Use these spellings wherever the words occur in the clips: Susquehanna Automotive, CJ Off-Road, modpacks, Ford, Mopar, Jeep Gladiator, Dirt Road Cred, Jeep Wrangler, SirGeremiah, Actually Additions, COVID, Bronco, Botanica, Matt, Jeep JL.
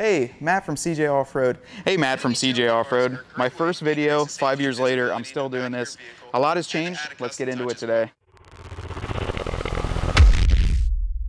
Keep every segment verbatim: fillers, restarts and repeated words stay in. Hey, Matt from C J Off-Road. Hey, Matt from C J Off-Road. My first video, five years later, I'm still doing this. A lot has changed. Let's get into it today.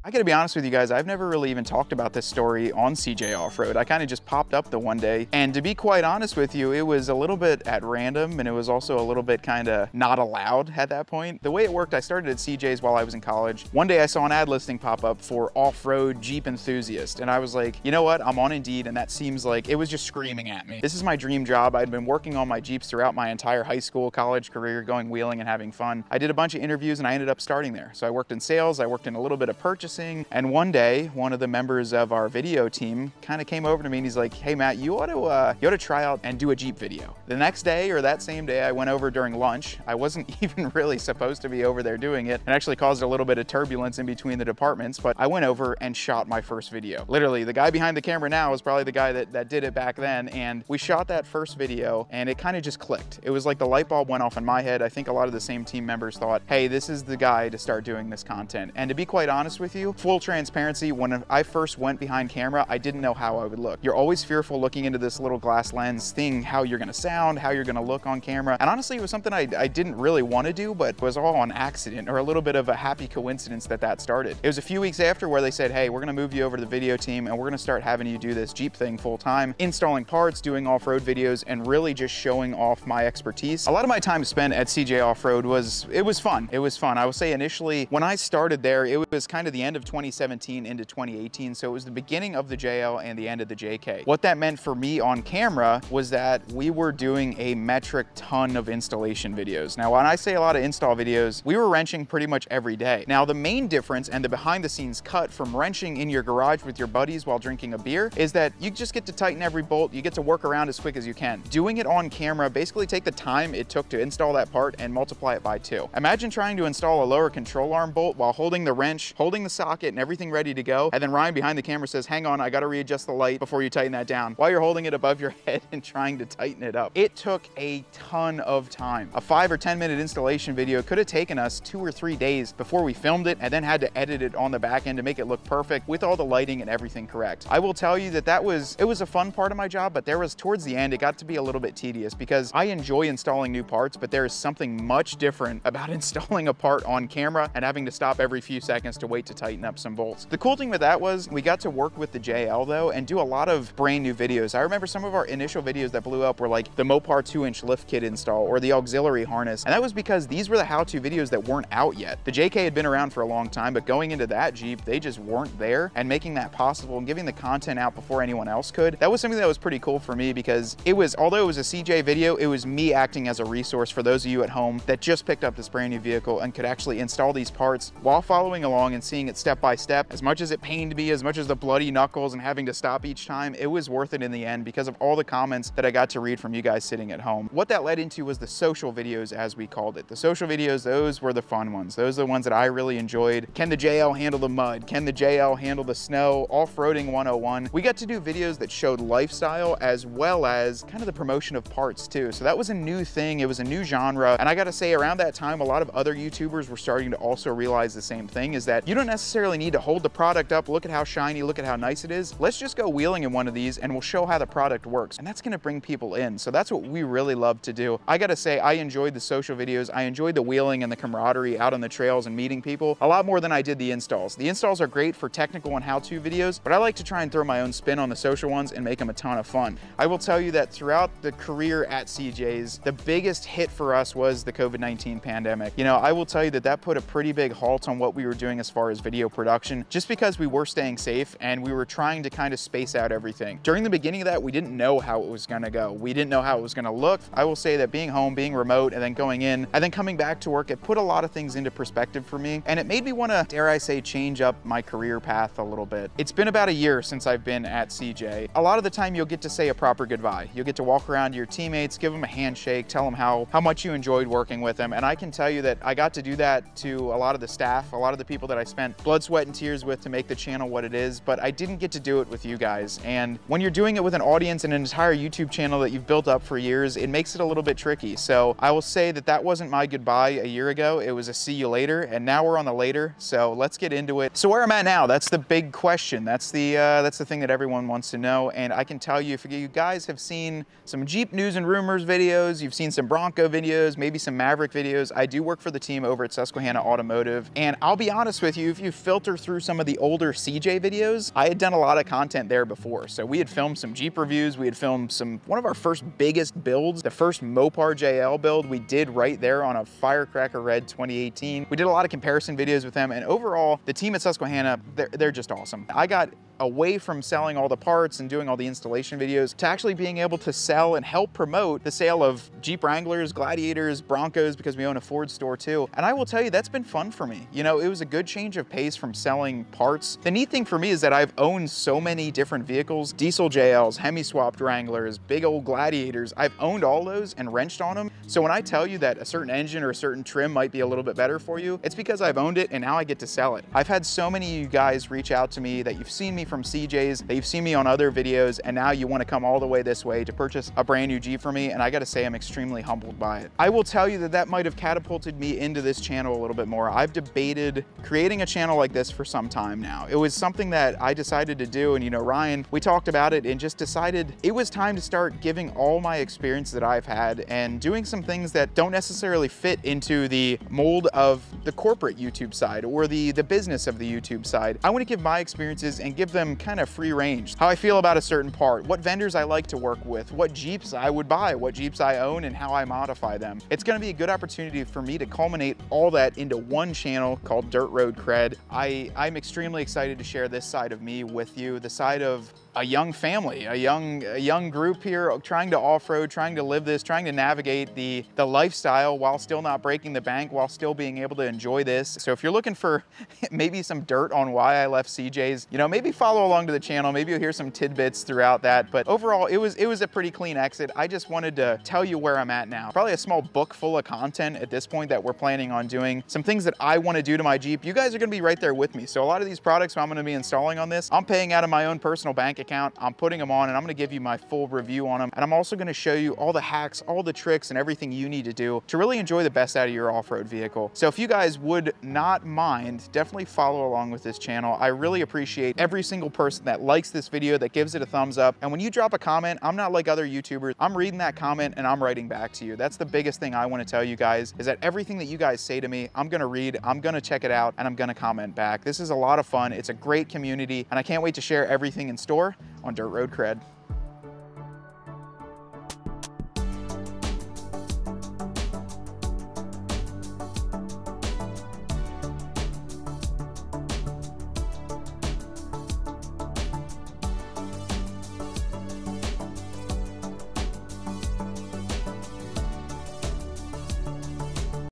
I gotta be honest with you guys, I've never really even talked about this story on C J Off-Road. I kind of just popped up the one day. And to be quite honest with you, it was a little bit at random, and it was also a little bit kind of not allowed at that point. The way it worked, I started at C J's while I was in college. One day I saw an ad listing pop up for off-road Jeep enthusiast. And I was like, you know what? I'm on Indeed, and that seems like it was just screaming at me. This is my dream job. I'd been working on my Jeeps throughout my entire high school, college career, going wheeling and having fun. I did a bunch of interviews, and I ended up starting there. So I worked in sales. I worked in a little bit of purchase. And one day, one of the members of our video team kind of came over to me and he's like, hey Matt, you ought to uh, you ought to try out and do a Jeep video. The next day or that same day, I went over during lunch. I wasn't even really supposed to be over there doing it. It actually caused a little bit of turbulence in between the departments, but I went over and shot my first video. Literally, the guy behind the camera now is probably the guy that, that did it back then. And we shot that first video and it kind of just clicked. It was like the light bulb went off in my head. I think a lot of the same team members thought, hey, this is the guy to start doing this content. And to be quite honest with you, full transparency, when I first went behind camera, I didn't know how I would look. You're always fearful looking into this little glass lens thing, how you're gonna sound, how you're gonna look on camera. And honestly, it was something I, I didn't really wanna do, but it was all on accident or a little bit of a happy coincidence that that started. It was a few weeks after where they said, hey, we're gonna move you over to the video team and we're gonna start having you do this Jeep thing full time, installing parts, doing off-road videos, and really just showing off my expertise. A lot of my time spent at C J Off-Road was, it was fun. It was fun. I will say initially, when I started there, it was kind of the end of twenty seventeen into twenty eighteen. So it was the beginning of the J L and the end of the J K. What that meant for me on camera was that we were doing a metric ton of installation videos. Now, when I say a lot of install videos, we were wrenching pretty much every day. Now, the main difference and the behind the scenes cut from wrenching in your garage with your buddies while drinking a beer is that you just get to tighten every bolt. You get to work around as quick as you can. Doing it on camera, basically take the time it took to install that part and multiply it by two. Imagine trying to install a lower control arm bolt while holding the wrench, holding the socket and everything ready to go. And then Ryan behind the camera says, hang on, I got to readjust the light before you tighten that down while you're holding it above your head and trying to tighten it up. It took a ton of time. A five or ten minute installation video could have taken us two or three days before we filmed it and then had to edit it on the back end to make it look perfect with all the lighting and everything correct. I will tell you that that was, it was a fun part of my job, but there was towards the end, it got to be a little bit tedious because I enjoy installing new parts, but there is something much different about installing a part on camera and having to stop every few seconds to wait to tighten up some bolts. The cool thing with that was we got to work with the J L though and do a lot of brand new videos. I remember some of our initial videos that blew up were like the Mopar two inch lift kit install or the auxiliary harness. And that was because these were the how-to videos that weren't out yet. The J K had been around for a long time, but going into that Jeep, they just weren't there, and making that possible and giving the content out before anyone else could. That was something that was pretty cool for me because it was, although it was a C J video, it was me acting as a resource for those of you at home that just picked up this brand new vehicle and could actually install these parts while following along and seeing it step by step. As much as it pained me, as much as the bloody knuckles and having to stop each time, it was worth it in the end because of all the comments that I got to read from you guys sitting at home. What that led into was the social videos, as we called it. The social videos, those were the fun ones. Those are the ones that I really enjoyed. Can the J L handle the mud? Can the J L handle the snow? Off-roading one oh one. We got to do videos that showed lifestyle as well as kind of the promotion of parts too. So that was a new thing. It was a new genre. And I got to say, around that time, a lot of other YouTubers were starting to also realize the same thing, is that you don't necessarily need to hold the product up, look at how shiny, look at how nice it is. Let's just go wheeling in one of these and we'll show how the product works. And that's gonna bring people in. So that's what we really love to do. I gotta say, I enjoyed the social videos. I enjoyed the wheeling and the camaraderie out on the trails and meeting people a lot more than I did the installs. The installs are great for technical and how-to videos, but I like to try and throw my own spin on the social ones and make them a ton of fun. I will tell you that throughout the career at C J's, the biggest hit for us was the COVID nineteen pandemic. You know, I will tell you that that put a pretty big halt on what we were doing as far as video production, just because we were staying safe and we were trying to kind of space out everything. During the beginning of that, we didn't know how it was gonna go. We didn't know how it was gonna look. I will say that being home, being remote, and then going in, and then coming back to work, it put a lot of things into perspective for me. And it made me wanna, dare I say, change up my career path a little bit. It's been about a year since I've been at C J. A lot of the time you'll get to say a proper goodbye. You'll get to walk around to your teammates, give them a handshake, tell them how, how much you enjoyed working with them. And I can tell you that I got to do that to a lot of the staff, a lot of the people that I spent blood, sweat, and tears with to make the channel what it is, but I didn't get to do it with you guys. And when you're doing it with an audience and an entire YouTube channel that you've built up for years, it makes it a little bit tricky. So I will say that that wasn't my goodbye a year ago. It was a see you later, and now we're on the later, so let's get into it. So where I'm at now, that's the big question. That's the, uh, that's the thing that everyone wants to know, and I can tell you, if you guys have seen some Jeep news and rumors videos, you've seen some Bronco videos, maybe some Maverick videos, I do work for the team over at Susquehanna Automotive, and I'll be honest with you, if you filter through some of the older C J videos, I had done a lot of content there before. So we had filmed some Jeep reviews, we had filmed some, one of our first biggest builds, the first Mopar J L build we did right there on a Firecracker Red twenty eighteen. We did a lot of comparison videos with them, and overall, the team at Susquehanna, they're, they're just awesome. I got away from selling all the parts and doing all the installation videos to actually being able to sell and help promote the sale of Jeep Wranglers, Gladiators, Broncos, because we own a Ford store too. And I will tell you, that's been fun for me. You know, it was a good change of pace from selling parts. The neat thing for me is that I've owned so many different vehicles, diesel J Ls, hemi-swapped Wranglers, big old Gladiators. I've owned all those and wrenched on them. So when I tell you that a certain engine or a certain trim might be a little bit better for you, it's because I've owned it and now I get to sell it. I've had so many of you guys reach out to me that you've seen me from C J's, that you've seen me on other videos, and now you want to come all the way this way to purchase a brand new Jeep for me, and I gotta say I'm extremely humbled by it. I will tell you that that might have catapulted me into this channel a little bit more. I've debated creating a channel like this for some time now. It was something that I decided to do, and you know, Ryan, we talked about it and just decided it was time to start giving all my experience that I've had and doing some things that don't necessarily fit into the mold of the corporate YouTube side or the, the business of the YouTube side. I want to give my experiences and give them them kind of free range. How I feel about a certain part, what vendors I like to work with, what Jeeps I would buy, what Jeeps I own, and how I modify them. It's going to be a good opportunity for me to culminate all that into one channel called Dirt Road Cred. I, I'm extremely excited to share this side of me with you, the side of a young family, a young, a young group here trying to off-road, trying to live this, trying to navigate the, the lifestyle while still not breaking the bank, while still being able to enjoy this. So if you're looking for maybe some dirt on why I left C J's, you know, maybe follow along to the channel. Maybe you'll hear some tidbits throughout that, but overall it was, it was a pretty clean exit. I just wanted to tell you where I'm at now. Probably a small book full of content at this point that we're planning on doing. Some things that I want to do to my Jeep. You guys are going to be right there with me. So a lot of these products I'm going to be installing on this, I'm paying out of my own personal bank account. I'm putting them on and I'm going to give you my full review on them. And I'm also going to show you all the hacks, all the tricks, and everything you need to do to really enjoy the best out of your off-road vehicle. So if you guys would not mind, definitely follow along with this channel. I really appreciate every single person that likes this video, that gives it a thumbs up. And when you drop a comment, I'm not like other YouTubers. I'm reading that comment and I'm writing back to you. That's the biggest thing I want to tell you guys, is that everything that you guys say to me, I'm going to read, I'm going to check it out, and I'm going to comment back. This is a lot of fun. It's a great community, and I can't wait to share everything in store on Dirt Road Cred.